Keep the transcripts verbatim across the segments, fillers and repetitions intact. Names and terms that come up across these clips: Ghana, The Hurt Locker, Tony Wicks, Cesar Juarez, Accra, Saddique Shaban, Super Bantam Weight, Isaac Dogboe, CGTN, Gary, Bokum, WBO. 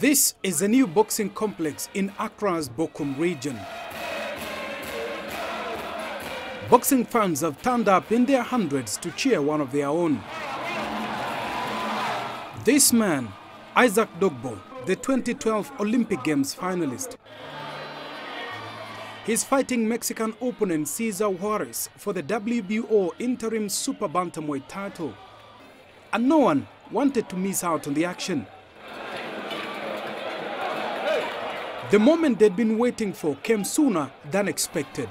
This is a new boxing complex in Accra's Bokum region. Boxing fans have turned up in their hundreds to cheer one of their own. This man, Isaac Dogboe, the twenty twelve Olympic Games finalist. He's fighting Mexican opponent Cesar Juarez for the W B O interim super bantamweight title. And no one wanted to miss out on the action. The moment they'd been waiting for came sooner than expected.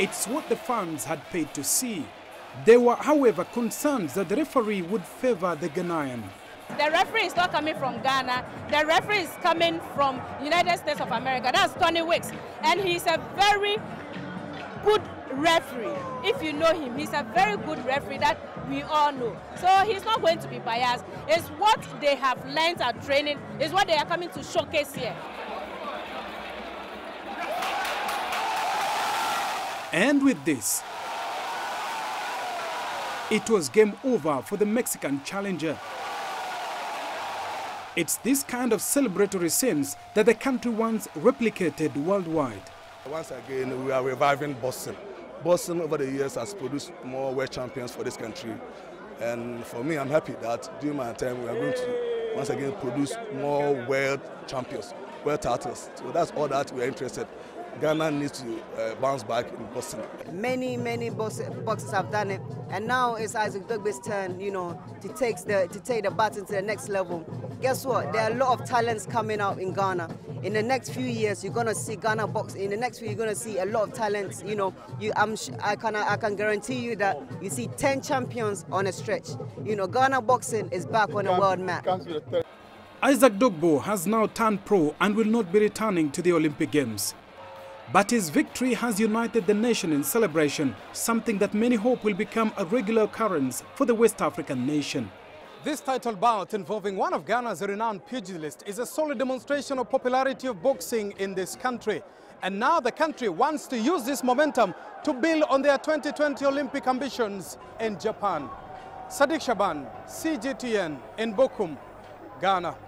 It's what the fans had paid to see. They were, however, concerned that the referee would favor the Ghanaian. The referee is not coming from Ghana. The referee is coming from United States of America. That's Tony Wicks. And he's a very good referee. If you know him, he's a very good referee that we all know. So he's not going to be biased. It's what they have learned at training. It's what they are coming to showcase here. And with this, it was game over for the Mexican challenger. It's this kind of celebratory scenes that the country once replicated worldwide. Once again, we are reviving boxing. Boxing over the years has produced more world champions for this country. And for me, I'm happy that during my time, we are going to once again produce more world champions, world titles. So that's all that we are interested in. Ghana needs to uh, bounce back in boxing. Many, many boxers have done it, and now it's Isaac Dogboe's turn, you know, to take the to take the baton to the next level. Guess what? There are a lot of talents coming out in Ghana. In the next few years, you're gonna see Ghana box. In the next few, you're gonna see a lot of talents. You know, you, I'm, I can, I can guarantee you that you see ten champions on a stretch. You know, Ghana boxing is back on the world map. Isaac Dogboe has now turned pro and will not be returning to the Olympic Games. But his victory has united the nation in celebration, something that many hope will become a regular occurrence for the West African nation. This title bout involving one of Ghana's renowned pugilists is a solid demonstration of popularity of boxing in this country. And now the country wants to use this momentum to build on their twenty twenty Olympic ambitions in Japan. Saddique Shaban, C G T N in Bokum, Ghana.